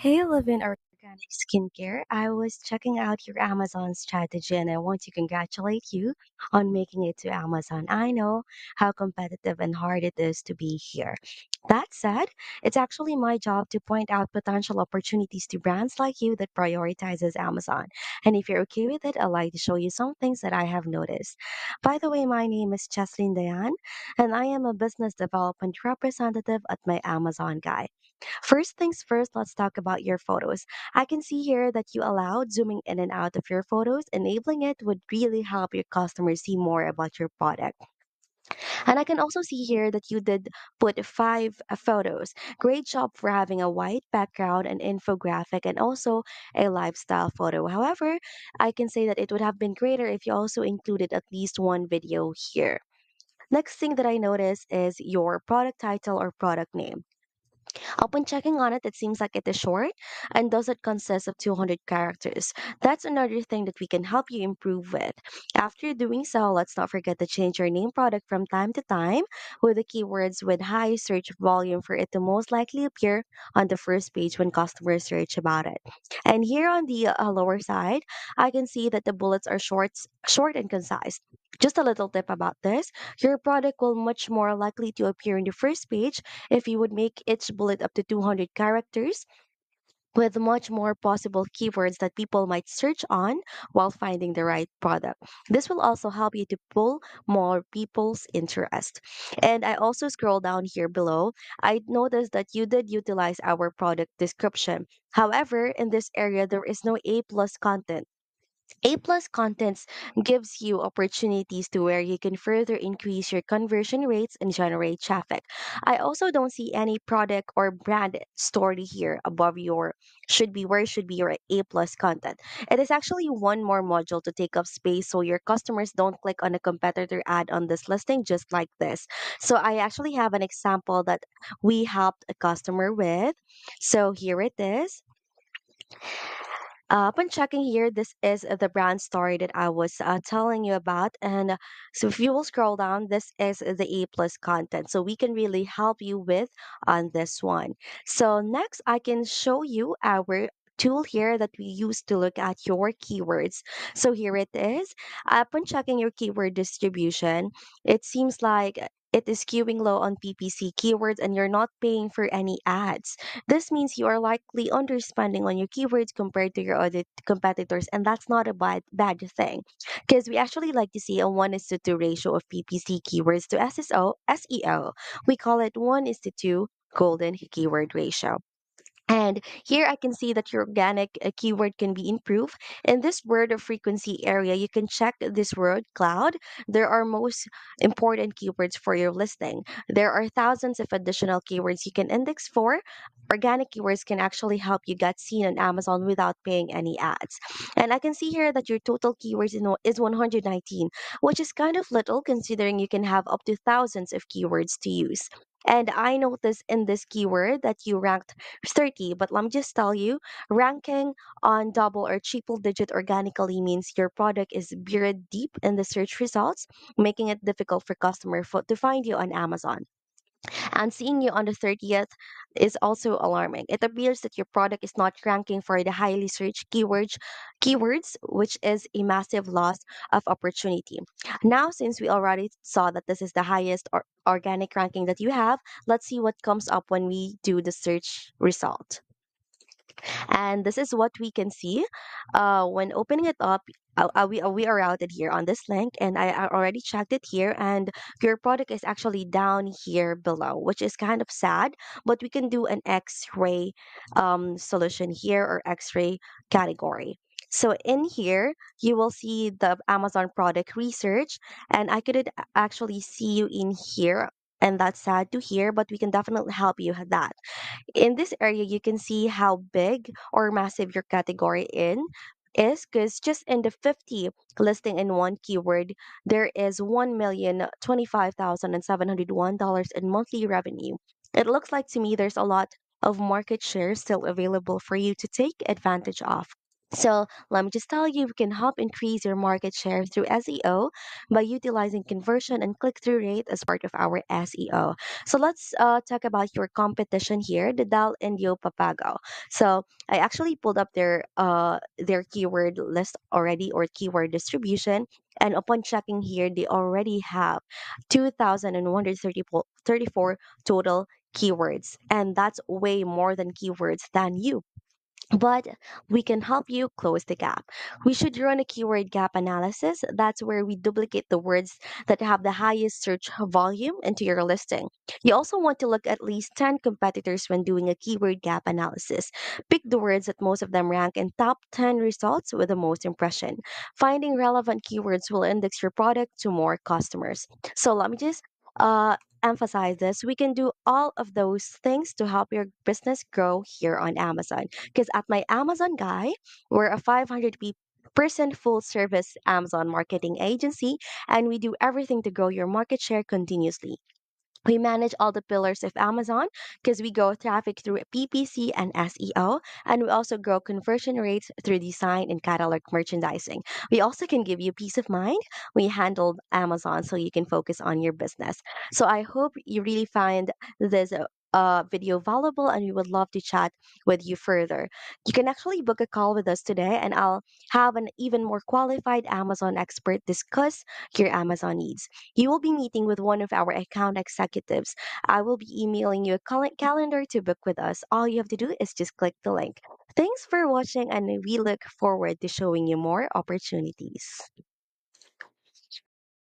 Hey, Living Organic Skincare. I was checking out your Amazon strategy and I want to congratulate you on making it to Amazon. I know how competitive and hard it is to be here. That said, it's actually my job to point out potential opportunities to brands like you that prioritizes Amazon. And if you're okay with it, I'd like to show you some things that I have noticed. By the way, my name is Jesseline Dayan and I am a business development representative at My Amazon Guy. First things first, let's talk about your photos. I can see here that you allowed zooming in and out of your photos. Enabling it would really help your customers see more about your product. And I can also see here that you did put 5 photos. Great job for having a white background, an infographic, and also a lifestyle photo. However, I can say that it would have been greater if you also included at least one video here. Next thing that I notice is your product title or product name. Upon checking on it, it seems like it is short and doesn't consist of 200 characters. That's another thing that we can help you improve with. After doing so, let's not forget to change your name product from time to time with the keywords with high search volume for it to most likely appear on the first page when customers search about it. And here on the lower side, I can see that the bullets are short and concise. Just a little tip about this, your product will much more likely to appear in the first page if you would make each bullet up to 200 characters with much more possible keywords that people might search on while finding the right product. This will also help you to pull more people's interest. And I also scroll down here below. I noticed that you did utilize our product description. However, in this area, there is no A+ content. A+ contents gives you opportunities to where you can further increase your conversion rates and generate traffic. I also don't see any product or brand story here above your should be your A+ content. It is actually one more module to take up space so your customers don't click on a competitor ad on this listing just like this. So I actually have an example that we helped a customer with. So here it is. Upon checking here, this is the brand story that I was telling you about. And so if you will scroll down, this is the A+ content. So we can really help you with on this one. So next, I can show you our tool here that we use to look at your keywords. So here it is. Upon checking your keyword distribution, it seems like it is skewing low on PPC keywords and you're not paying for any ads. This means you are likely underspending on your keywords compared to your other competitors, and that's not a bad thing because we actually like to see a 1:2 ratio of PPC keywords to SEO. We call it 1:2 golden keyword ratio. And here I can see that your organic keyword can be improved. In this word of frequency area, you can check this word cloud. There are most important keywords for your listing. There are thousands of additional keywords you can index for. Organic keywords can actually help you get seen on Amazon without paying any ads. And I can see here that your total keywords is 119, which is kind of little considering you can have up to thousands of keywords to use. And I noticed in this keyword that you ranked 30, but let me just tell you, ranking on double or triple digit organically means your product is buried deep in the search results, making it difficult for customers to find you on Amazon. And seeing you on the 30th is also alarming. It appears that your product is not ranking for the highly searched keywords, which is a massive loss of opportunity. Now, since we already saw that this is the highest organic ranking that you have, let's see what comes up when we do the search result. And this is what we can see when opening it up. We are routed here on this link, and I already checked it here, and your product is actually down here below, which is kind of sad, but we can do an x-ray solution here or x-ray category. So in here, you will see the Amazon product research, and I couldn't actually see you in here. And that's sad to hear, but we can definitely help you with that. In this area, you can see how big or massive your category is because just in the 50 listing in one keyword, there is $1,025,701 in monthly revenue. It looks like to me there's a lot of market share still available for you to take advantage of. So let me just tell you, we can help increase your market share through SEO by utilizing conversion and click-through rate as part of our SEO. So let's talk about your competition here, the Dal Indio Papago. So I actually pulled up their keyword list already, or keyword distribution. And upon checking here, they already have 2,134 total keywords. And that's way more than keywords than you. But we can help you close the gap. We should run a keyword gap analysis. That's where we duplicate the words that have the highest search volume into your listing. You also want to look at least 10 competitors when doing a keyword gap analysis. Pick the words that most of them rank in top 10 results with the most impression. Finding relevant keywords will index your product to more customers. So let me just emphasize this. We can do all of those things to help your business grow here on Amazon, because at My Amazon Guy, we're a 500-person full service Amazon marketing agency, and we do everything to grow your market share continuously. We manage all the pillars of Amazon because we grow traffic through PPC and SEO, and we also grow conversion rates through design and catalog merchandising. We also can give you peace of mind. We handle Amazon so you can focus on your business. So I hope you really find this video valuable, and we would love to chat with you further. You can actually book a call with us today, and I'll have an even more qualified Amazon expert discuss your Amazon needs. You will be meeting with one of our account executives. I will be emailing you a calendar to book with us. All you have to do is just click the link. Thanks for watching, and we look forward to showing you more opportunities.